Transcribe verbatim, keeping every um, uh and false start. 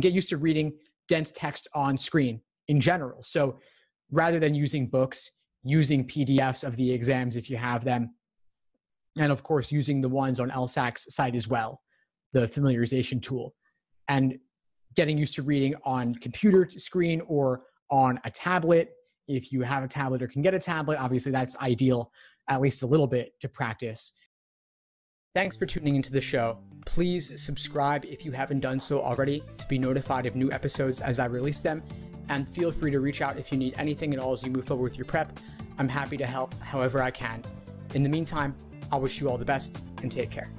get used to reading dense text on screen in general. So rather than using books, using P D Fs of the exams if you have them, and of course, using the ones on L S A C's site as well, the familiarization tool, and getting used to reading on computer screen or on a tablet. If you have a tablet or can get a tablet, obviously that's ideal, at least a little bit, to practice. Thanks for tuning into the show. Please subscribe if you haven't done so already to be notified of new episodes as I release them, and feel free to reach out if you need anything at all as you move forward with your prep. I'm happy to help however I can. In the meantime, I wish you all the best and take care.